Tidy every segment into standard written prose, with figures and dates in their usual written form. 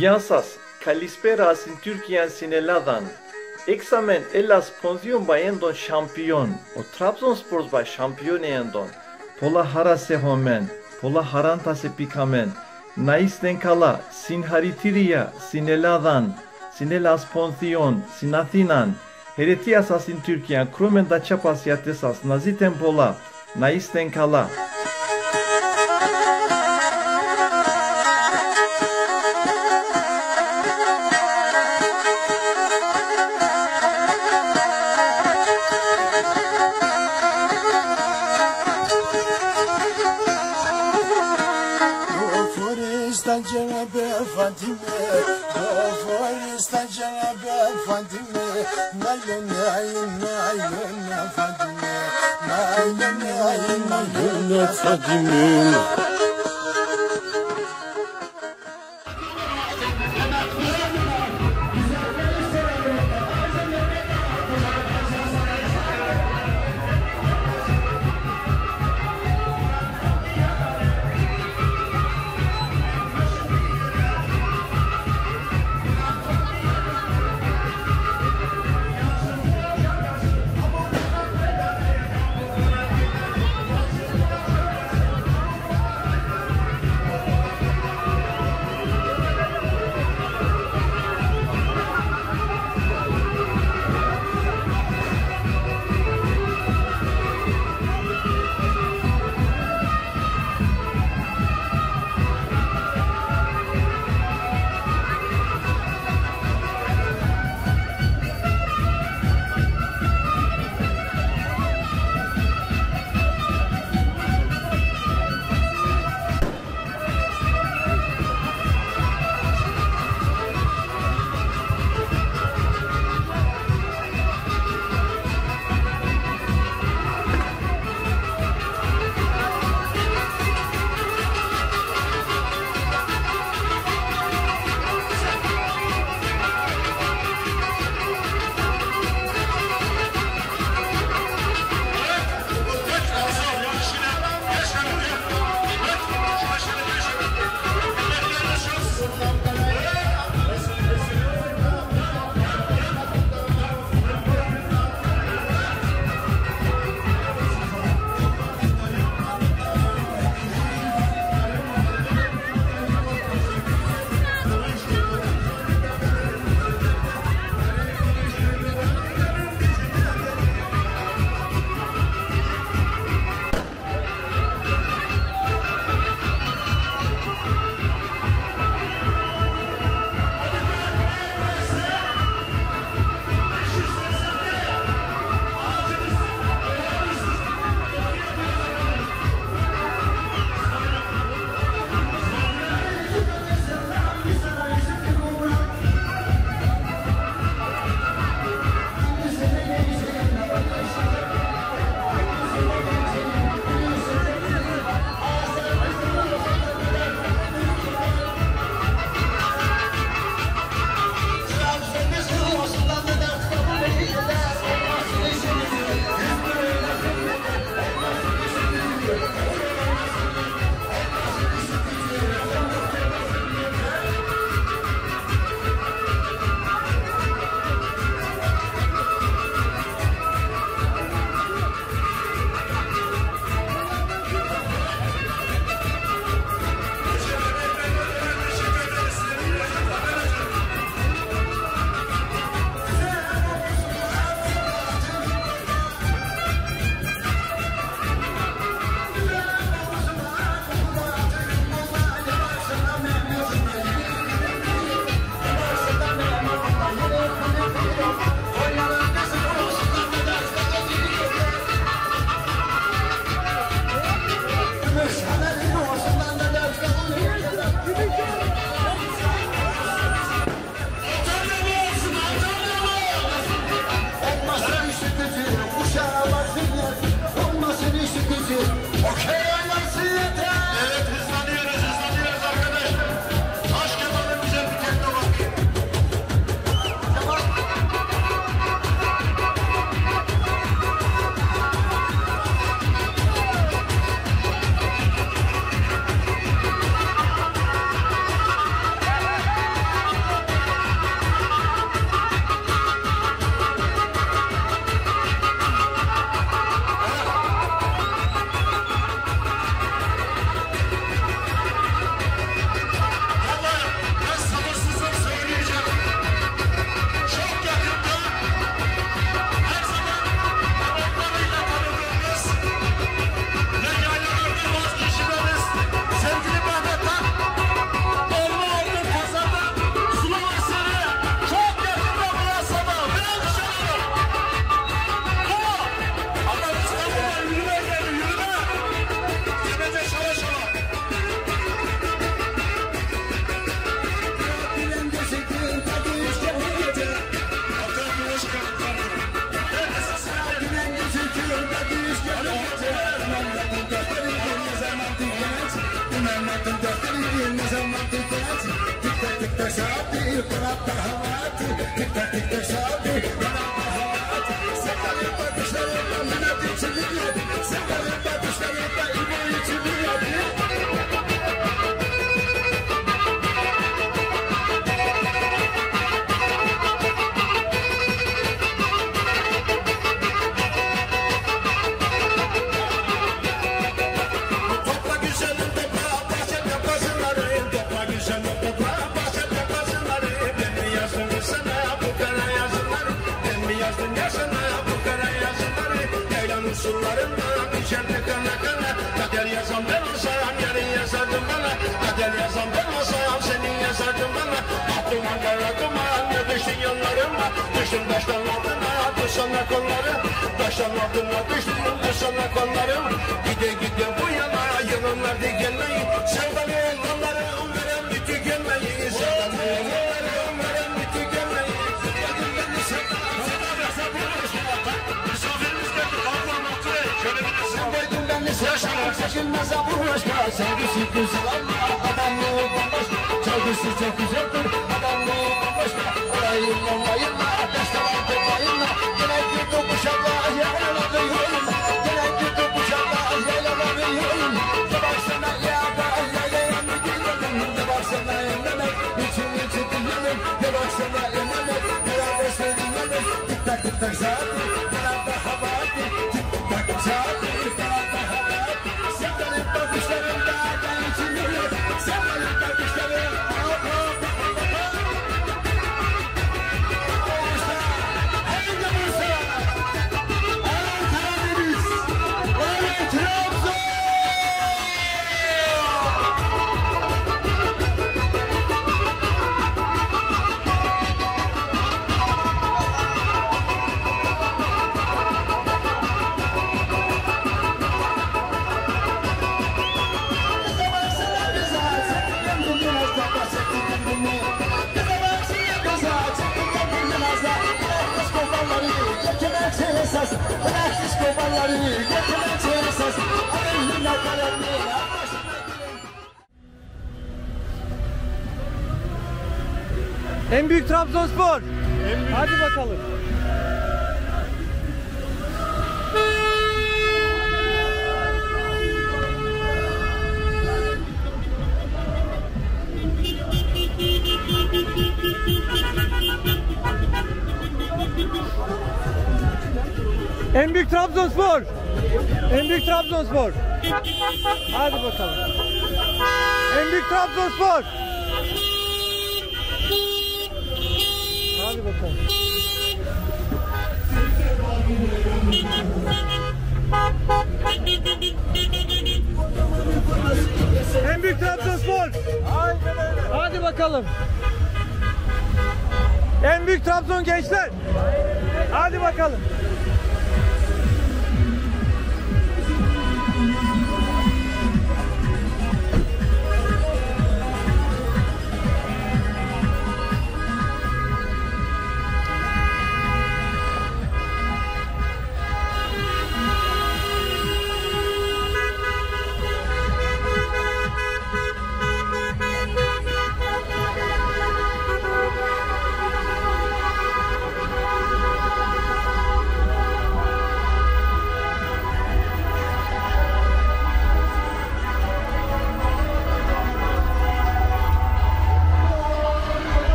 Yansas, kalisperasin Türkiyen sineladan. Examen Ellas Pontion bayendon şampiyon. O Trabzonspor bay şampiyon eyendon. Pola harase homen, pola harantase pikamen. Naisten kala, sin haritiria, sineladan. Sinellas Pontion, sin Atinan. Heretias asin Türkiyen, kromen da çapas yatesas, naziten pola, naisten kala. En büyük Trabzonspor. Hadi bakalım. En büyük Trabzonspor. En büyük Trabzonspor. Hadi bakalım. En büyük Trabzonspor. Hadi bakalım. En büyük Trabzonspor. Hadi bakalım. En büyük Trabzon gençler. Hadi bakalım.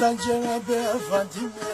Aslan Cenab-ı Efendime.